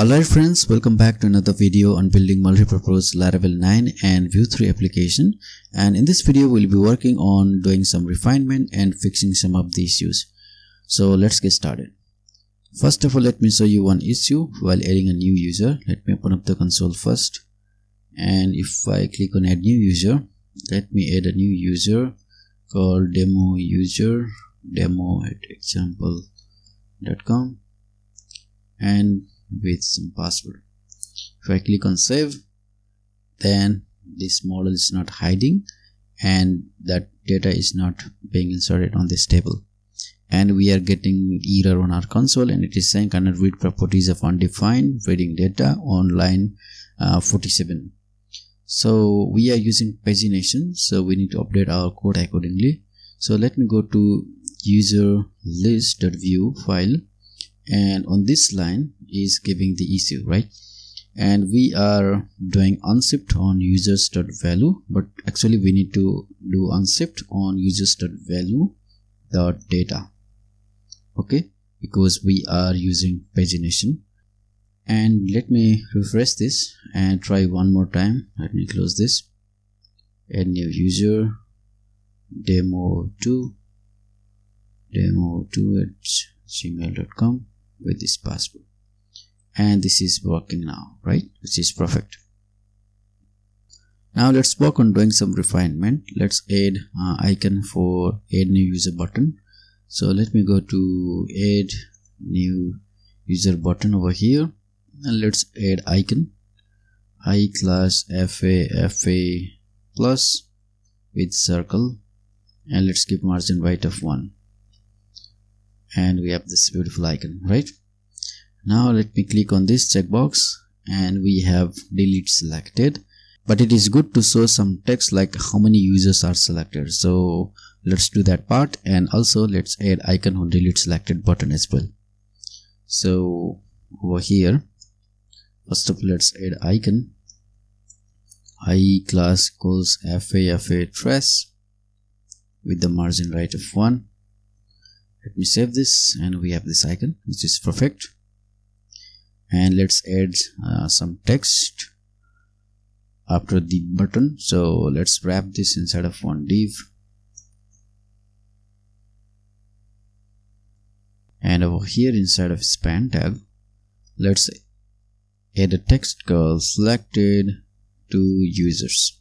Alright friends, welcome back to another video on building multi-purpose Laravel 9 and Vue 3 application. And in this video we'll be working on doing some refinement and fixing some of the issues. So let's get started. First of all, let me show you one issue while adding a new user. Let me open up the console first, and if I click on add new user, let me add a new user called demo user, demo at example.com, and with some password. If I click on save, then this model is not hiding and that data is not being inserted on this table, and we are getting error on our console, and it is saying cannot read properties of undefined reading data on line 47. So we are using pagination, so we need to update our code accordingly. So let me go to user list vue file, and on this line is giving the issue, right? And we are doing unzipped on users.value, but actually we need to do unzipped on users.value.data, okay, because we are using pagination. And let me refresh this and try one more time. Let me close this. Add new user, demo2 at gmail.com with this password, and this is working now, right? Which is perfect. Now let's work on doing some refinement. Let's add icon for add new user button. So let me go to add new user button over here, and let's add icon high class FA FA+ with circle, and let's give margin right of 1, and we have this beautiful icon, right? Now let me click on this checkbox, and we have delete selected, but it is good to show some text like how many users are selected. So let's do that part, and also let's add icon on delete selected button as well. So over here, first of all, let's add icon I class equals FA FA-trash with the margin right of 1. Let me save this, and we have this icon, which is perfect. And let's add some text after the button. So let's wrap this inside of one div, and over here inside of span tab, let's add a text called selected to users,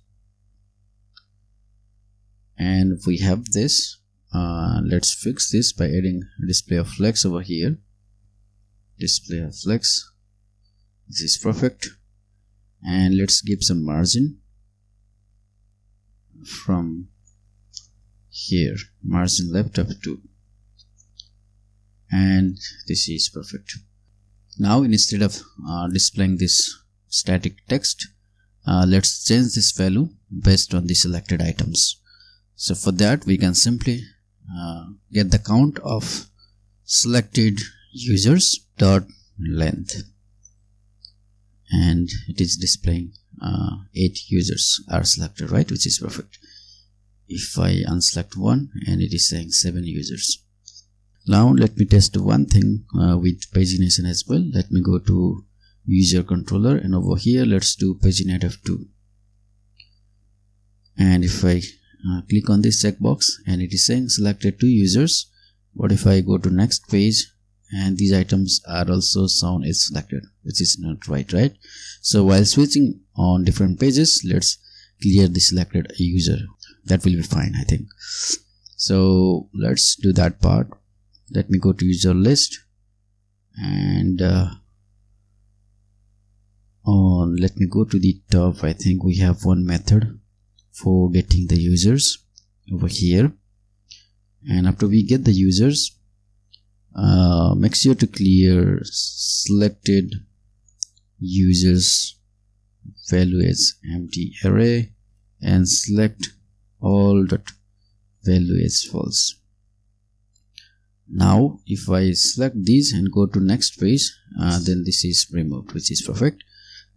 and we have this. Let's fix this by adding display of flex over here. Display of flex, this is perfect. And let's give some margin from here, margin left up to, and this is perfect. Now instead of displaying this static text, let's change this value based on the selected items. So for that we can simply get the count of selected users dot length, and it is displaying 8 users are selected, right? Which is perfect. If I unselect one, and it is saying 7 users. Now let me test one thing with pagination as well. Let me go to user controller, and over here let's do paginate of 2, and if I click on this checkbox, and it is saying selected 2 users. But if I go to next page, and these items are also shown as selected, which is not right, right? So while switching on different pages, let's clear the selected user. That will be fine, I think. So let's do that part. Let me go to user list, and let me go to the top. I think we have one method for getting the users over here, and after we get the users, make sure to clear selected users value as empty array, and select all dot value as false. Now if I select these and go to next page, then this is removed, which is perfect.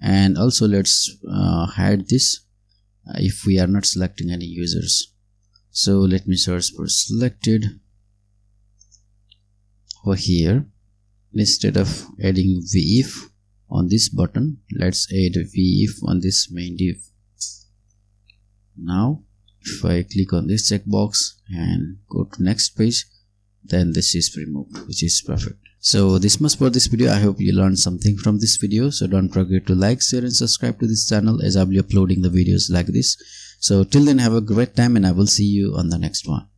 And also let's hide this if we are not selecting any users. So let me search for selected over here. Instead of adding VIF on this button, let's add a VIF on this main div. Now if I click on this checkbox and go to next page, then this is removed, which is perfect. So this much for this video. I hope you learned something from this video. So don't forget to like, share and subscribe to this channel as I'll be uploading the videos like this. So till then, have a great time and I will see you on the next one.